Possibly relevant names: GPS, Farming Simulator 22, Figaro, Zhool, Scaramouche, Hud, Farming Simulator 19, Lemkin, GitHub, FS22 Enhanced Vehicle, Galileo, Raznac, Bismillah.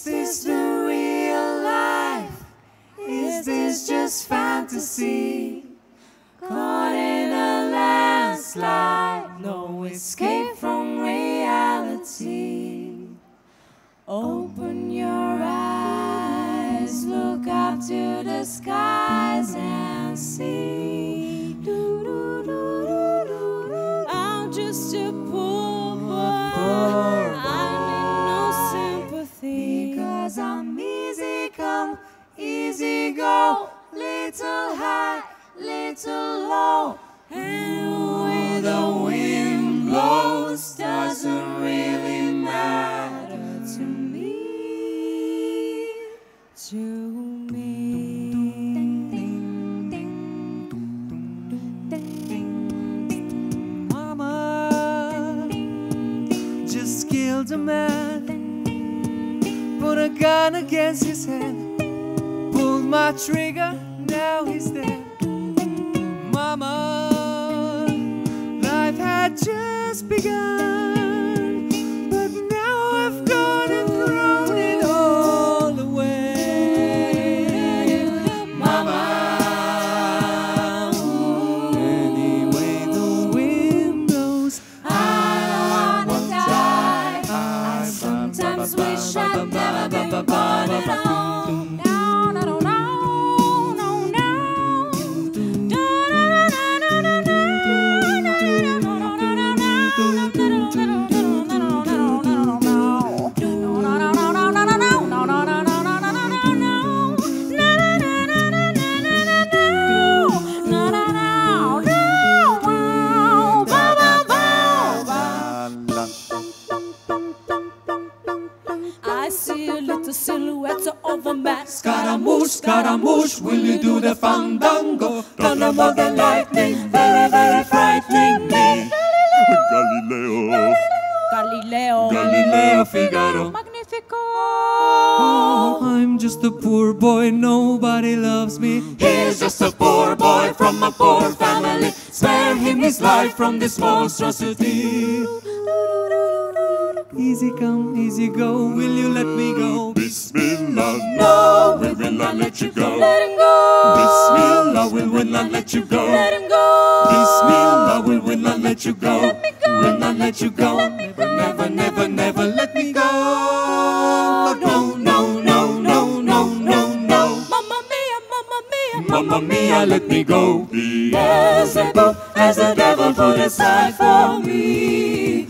Is this the real life? Is this just fantasy? Caught in a landslide, no escape from reality. Open your eyes, look up to the skies and see. Doo, doo, doo, doo, doo. I'm just a poor boy. Because I'm easy come, easy go, little high, little low, and the way the wind blows doesn't really matter to me, Mama just killed a man. Put a gun against his head, pulled my trigger, now he's dead. Mama, life had just begun, but now I've gone and thrown it all away. Mama, anyway the wind blows, I want to die. I sometimes wish I'd never born at all. No, no, no, no, no, no. I see a little silhouette of a man. Scaramouche, Scaramouche, will you do the fandango? Thunder more than lightning, very, very frightening me. Galileo, Galileo, Galileo, Figaro, Magnifico. Oh, I'm just a poor boy, nobody loves me. He's just a poor boy from a poor family. Spare him his life from this monstrosity. Easy come, easy go, will you let me go? Bismillah, no, we will not let you go. Let him go. Bismillah, we will not let you go. Let him go. Bismillah, we will not let you go. Let me go. Will not let you go. Never, never, never, never let me go. No, no, no, no, no, no, no. Mamma mia, mamma mia, mamma mia, let me go. There's a boat as the devil put aside for me.